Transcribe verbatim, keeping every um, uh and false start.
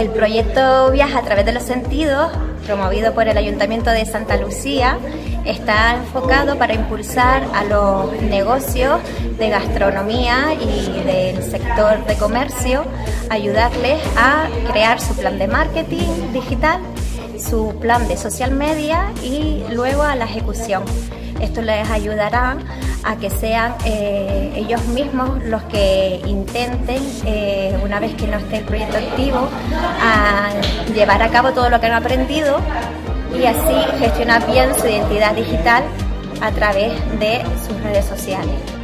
El proyecto Viaja a través de los sentidos, promovido por el Ayuntamiento de Santa Lucía, está enfocado para impulsar a los negocios de gastronomía y del sector de comercio, ayudarles a crear su plan de marketing digital, su plan de social media y luego a la ejecución. Esto les ayudará a que sean eh, ellos mismos los que intenten, eh, una vez que no esté el proyecto activo, a llevar a cabo todo lo que han aprendido y así gestionar bien su identidad digital a través de sus redes sociales.